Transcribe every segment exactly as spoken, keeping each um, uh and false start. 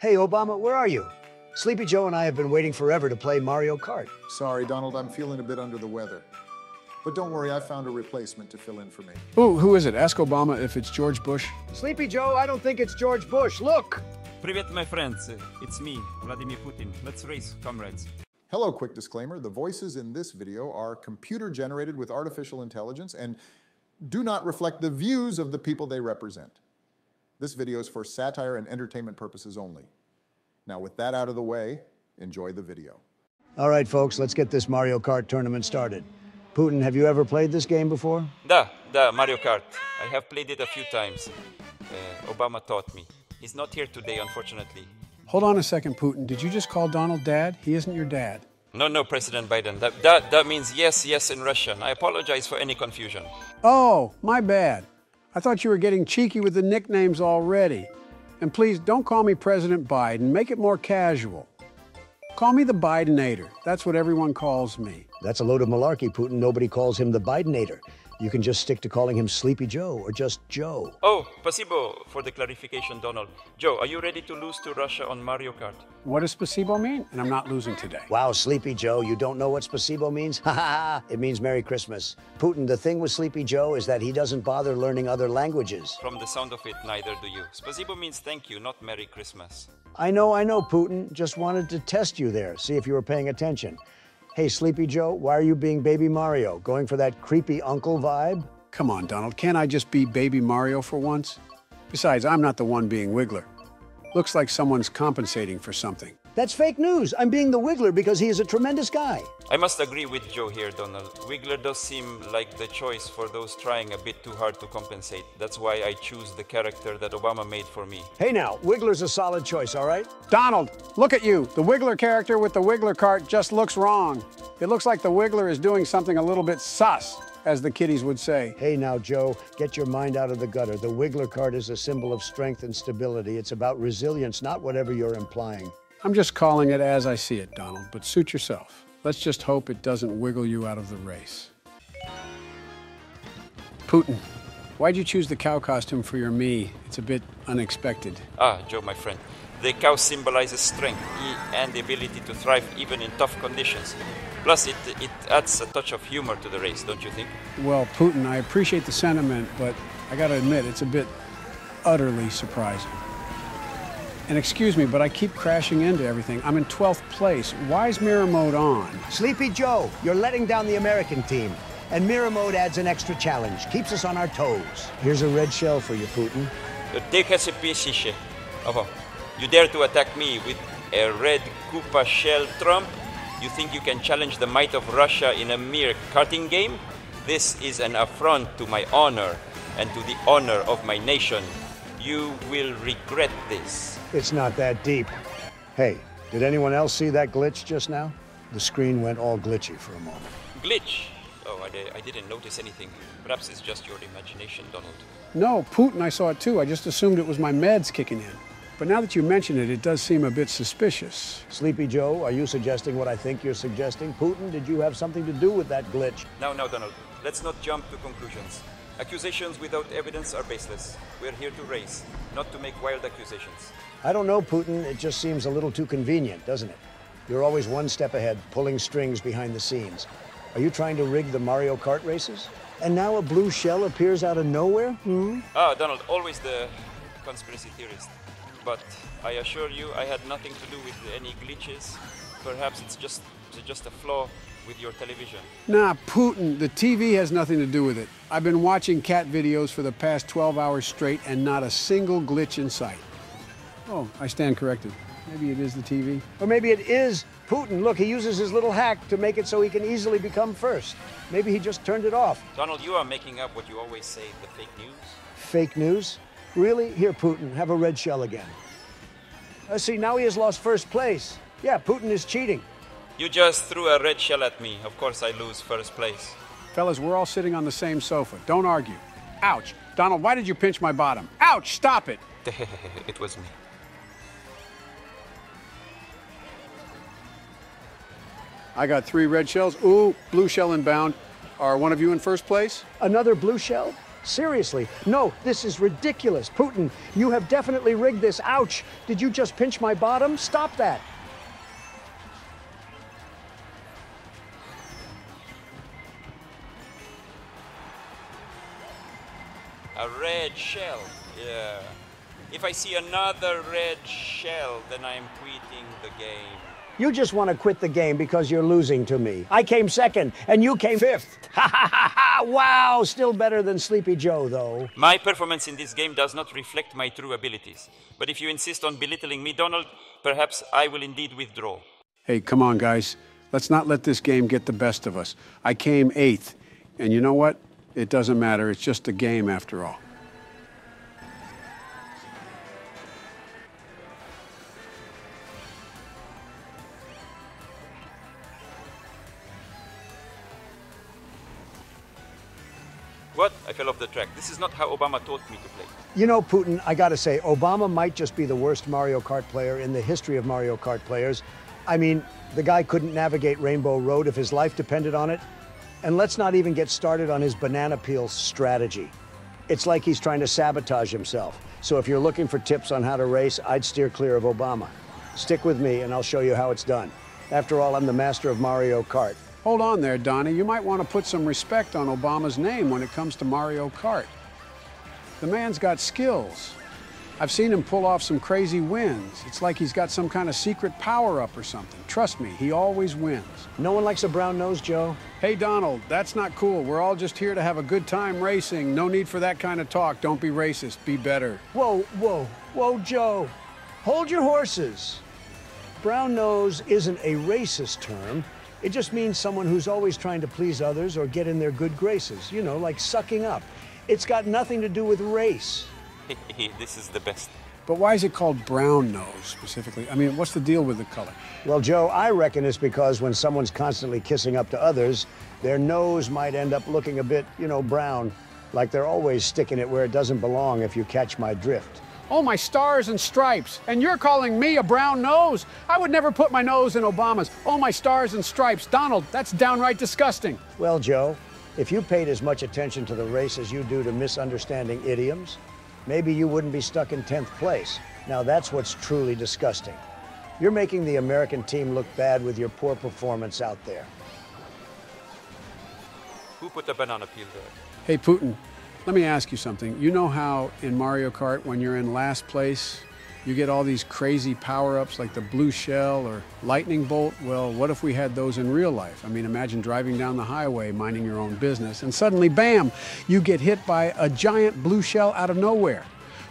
Hey, Obama, where are you? Sleepy Joe and I have been waiting forever to play Mario Kart. Sorry, Donald, I'm feeling a bit under the weather. But don't worry, I found a replacement to fill in for me. Ooh, who is it? Ask Obama if it's George Bush. Sleepy Joe, I don't think it's George Bush. Look! Привет, my friends. It's me, Vladimir Putin. Let's race, comrades. Hello, quick disclaimer. The voices in this video are computer-generated with artificial intelligence and do not reflect the views of the people they represent. This video is for satire and entertainment purposes only. Now, with that out of the way, enjoy the video. All right, folks, let's get this Mario Kart tournament started. Putin, have you ever played this game before? Da, da, Mario Kart. I have played it a few times. Uh, Obama taught me. He's not here today, unfortunately. Hold on a second, Putin. Did you just call Donald dad? He isn't your dad. No, no, President Biden. That, that, that means yes, yes in Russian. I apologize for any confusion. Oh, my bad. I thought you were getting cheeky with the nicknames already. And please, don't call me President Biden. Make it more casual. Call me the Bidenator. That's what everyone calls me. That's a load of malarkey, Putin. Nobody calls him the Bidenator. You can just stick to calling him Sleepy Joe or just Joe. Oh, спасибо for the clarification, Donald. Joe, are you ready to lose to Russia on Mario Kart? What does спасибо mean? And I'm not losing today. Wow, Sleepy Joe, you don't know what спасибо means? Ha ha ha! It means Merry Christmas. Putin, the thing with Sleepy Joe is that he doesn't bother learning other languages. From the sound of it, neither do you. Спасибо means thank you, not Merry Christmas. I know, I know, Putin. Just wanted to test you there, see if you were paying attention. Hey, Sleepy Joe, why are you being Baby Mario? Going for that creepy uncle vibe? Come on, Donald, can't I just be Baby Mario for once? Besides, I'm not the one being Wiggler. Looks like someone's compensating for something. That's fake news. I'm being the Wiggler because he is a tremendous guy. I must agree with Joe here, Donald. Wiggler does seem like the choice for those trying a bit too hard to compensate. That's why I choose the character that Obama made for me. Hey now, Wiggler's a solid choice, all right? Donald, look at you. The Wiggler character with the Wiggler cart just looks wrong. It looks like the Wiggler is doing something a little bit sus, as the kiddies would say. Hey now, Joe, get your mind out of the gutter. The Wiggler cart is a symbol of strength and stability. It's about resilience, not whatever you're implying. I'm just calling it as I see it, Donald, but suit yourself. Let's just hope it doesn't wiggle you out of the race. Putin, why'd you choose the cow costume for your me? It's a bit unexpected. Ah, Joe, my friend. The cow symbolizes strength and the ability to thrive even in tough conditions. Plus, it, it adds a touch of humor to the race, don't you think? Well, Putin, I appreciate the sentiment, but I gotta admit, it's a bit utterly surprising. And excuse me, but I keep crashing into everything. I'm in twelfth place. Why is mirror mode on? Sleepy Joe, you're letting down the American team. And mirror mode adds an extra challenge, keeps us on our toes. Here's a red shell for you, Putin. You dare to attack me with a red Koopa shell, Trump? You think you can challenge the might of Russia in a mere karting game? This is an affront to my honor and to the honor of my nation. You will regret this. It's not that deep. Hey, did anyone else see that glitch just now? The screen went all glitchy for a moment. Glitch? Oh, I, did, I didn't notice anything. Perhaps it's just your imagination, Donald. No, Putin, I saw it too. I just assumed it was my meds kicking in. But now that you mention it, it does seem a bit suspicious. Sleepy Joe, are you suggesting what I think you're suggesting? Putin, did you have something to do with that glitch? No, no, Donald. Let's not jump to conclusions. Accusations without evidence are baseless. We're here to race, not to make wild accusations. I don't know, Putin. It just seems a little too convenient, doesn't it? You're always one step ahead, pulling strings behind the scenes. Are you trying to rig the Mario Kart races? And now a blue shell appears out of nowhere? Hmm? Ah, Donald, always the conspiracy theorist. But I assure you, I had nothing to do with any glitches. Perhaps it's just, it's just a flaw with your television. Nah, Putin, the T V has nothing to do with it. I've been watching cat videos for the past twelve hours straight and not a single glitch in sight. Oh, I stand corrected. Maybe it is the T V. Or maybe it is Putin. Look, he uses his little hack to make it so he can easily become first. Maybe he just turned it off. Donald, you are making up what you always say, the fake news. Fake news? Really? Here, Putin, have a red shell again. Uh, see, now he has lost first place. Yeah, Putin is cheating. You just threw a red shell at me. Of course I lose first place. Fellas, we're all sitting on the same sofa. Don't argue. Ouch. Donald, why did you pinch my bottom? Ouch, stop it. It was me. I got three red shells. Ooh, blue shell inbound. Are one of you in first place? Another blue shell? Seriously. No, this is ridiculous. Putin, you have definitely rigged this. Ouch. Did you just pinch my bottom? Stop that. A red shell. Yeah. If I see another red shell, then I'm quitting the game. You just want to quit the game because you're losing to me. I came second, and you came fifth. Ha ha ha ha! Wow, still better than Sleepy Joe, though. My performance in this game does not reflect my true abilities. But if you insist on belittling me, Donald, perhaps I will indeed withdraw. Hey, come on, guys. Let's not let this game get the best of us. I came eighth, and you know what? It doesn't matter. It's just a game, after all. What? I fell off the track. This is not how Obama taught me to play. You know, Putin, I gotta say, Obama might just be the worst Mario Kart player in the history of Mario Kart players. I mean, the guy couldn't navigate Rainbow Road if his life depended on it. And let's not even get started on his banana peel strategy. It's like he's trying to sabotage himself. So if you're looking for tips on how to race, I'd steer clear of Obama. Stick with me and I'll show you how it's done. After all, I'm the master of Mario Kart. Hold on there, Donnie. You might want to put some respect on Obama's name when it comes to Mario Kart. The man's got skills. I've seen him pull off some crazy wins. It's like he's got some kind of secret power-up or something. Trust me, he always wins. No one likes a brown nose, Joe. Hey, Donald, that's not cool. We're all just here to have a good time racing. No need for that kind of talk. Don't be racist. Be better. Whoa, whoa, whoa, Joe. Hold your horses. Brown nose isn't a racist term. It just means someone who's always trying to please others or get in their good graces, you know, like sucking up. It's got nothing to do with race. This is the best. But why is it called brown nose specifically? I mean, what's the deal with the color? Well, Joe, I reckon it's because when someone's constantly kissing up to others, their nose might end up looking a bit, you know, brown, like they're always sticking it where it doesn't belong, if you catch my drift. Oh, my stars and stripes. And you're calling me a brown nose? I would never put my nose in Obama's. Oh, my stars and stripes. Donald, that's downright disgusting. Well, Joe, if you paid as much attention to the race as you do to misunderstanding idioms, maybe you wouldn't be stuck in tenth place. Now, that's what's truly disgusting. You're making the American team look bad with your poor performance out there. Who put the banana peel there? Hey, Putin. Let me ask you something. You know how in Mario Kart, when you're in last place, you get all these crazy power-ups like the blue shell or lightning bolt? Well, what if we had those in real life? I mean, imagine driving down the highway, minding your own business, and suddenly, bam, you get hit by a giant blue shell out of nowhere.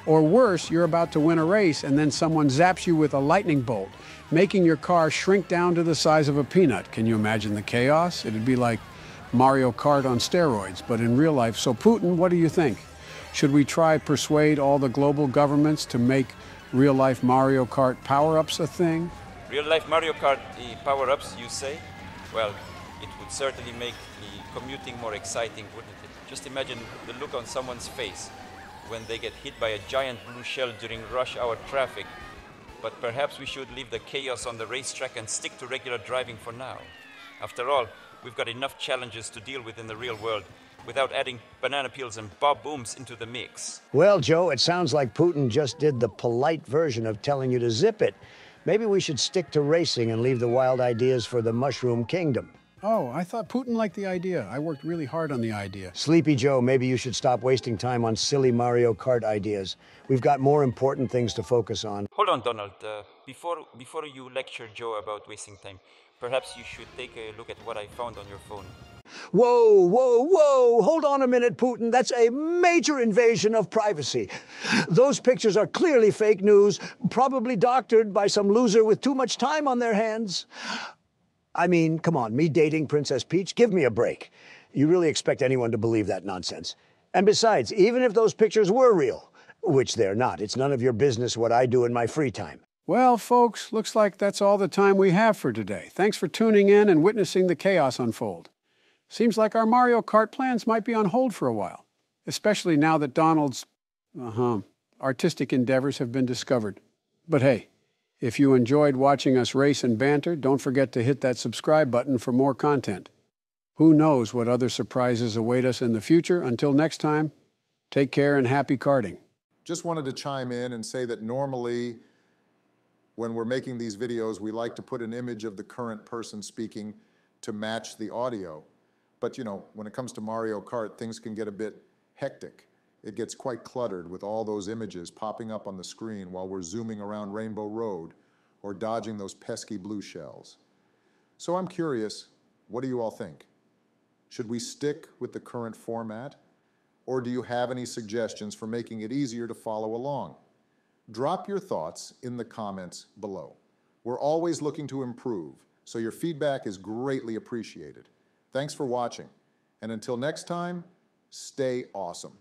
Or worse, you're about to win a race, and then someone zaps you with a lightning bolt, making your car shrink down to the size of a peanut. Can you imagine the chaos? It'd be like Mario Kart on steroids, but in real life. So, Putin, what do you think? Should we try to persuade all the global governments to make real-life Mario Kart power-ups a thing? Real-life Mario Kart power-ups, you say? Well, it would certainly make the commuting more exciting, wouldn't it? Just imagine the look on someone's face when they get hit by a giant blue shell during rush-hour traffic. But perhaps we should leave the chaos on the racetrack and stick to regular driving for now. After all, we've got enough challenges to deal with in the real world without adding banana peels and bob booms into the mix. Well, Joe, it sounds like Putin just did the polite version of telling you to zip it. Maybe we should stick to racing and leave the wild ideas for the Mushroom Kingdom. Oh, I thought Putin liked the idea. I worked really hard on the idea. Sleepy Joe, maybe you should stop wasting time on silly Mario Kart ideas. We've got more important things to focus on. Hold on, Donald. Uh, before, before you lecture Joe about wasting time, perhaps you should take a look at what I found on your phone. Whoa, whoa, whoa! Hold on a minute, Putin. That's a major invasion of privacy. Those pictures are clearly fake news, probably doctored by some loser with too much time on their hands. I mean, come on, me dating Princess Peach? Give me a break. You really expect anyone to believe that nonsense. And besides, even if those pictures were real, which they're not, it's none of your business what I do in my free time. Well, folks, looks like that's all the time we have for today. Thanks for tuning in and witnessing the chaos unfold. Seems like our Mario Kart plans might be on hold for a while, especially now that Donald's, uh-huh, artistic endeavors have been discovered. But hey, if you enjoyed watching us race and banter, don't forget to hit that subscribe button for more content. Who knows what other surprises await us in the future? Until next time, Take care and happy karting. Just wanted to chime in and say that normally when we're making these videos, we like to put an image of the current person speaking to match the audio. But you know, when it comes to Mario Kart, things can get a bit hectic. It gets quite cluttered with all those images popping up on the screen while we're zooming around Rainbow Road or dodging those pesky blue shells. So I'm curious, what do you all think? Should we stick with the current format? Or do you have any suggestions for making it easier to follow along? Drop your thoughts in the comments below. We're always looking to improve, so your feedback is greatly appreciated. Thanks for watching, and until next time, stay awesome.